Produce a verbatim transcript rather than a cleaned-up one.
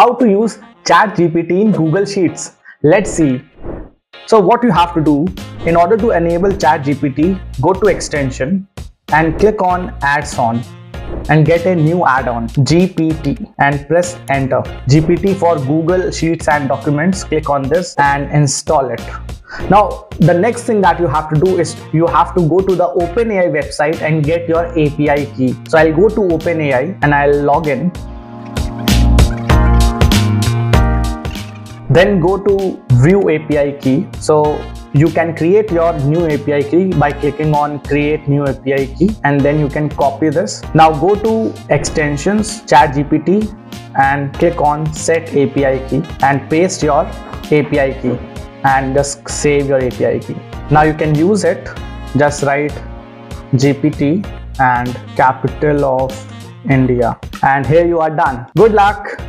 how to use ChatGPT in Google Sheets. Let's see. So what you have to do, in order to enable ChatGPT, go to extension and click on add-on and get a new add-on G P T and press enter. G P T for Google Sheets and Documents. Click on this and install it. Now the next thing that you have to do is you have to go to the OpenAI website and get your A P I key. So I'll go to OpenAI and I'll log in. Then go to view A P I key. So you can create your new A P I key by clicking on create new A P I key, and then you can copy this. Now go to extensions, ChatGPT, and click on set A P I key and paste your A P I key and just save your A P I key. Now you can use it. Just write G P T and capital of India, and here you are done. Good luck.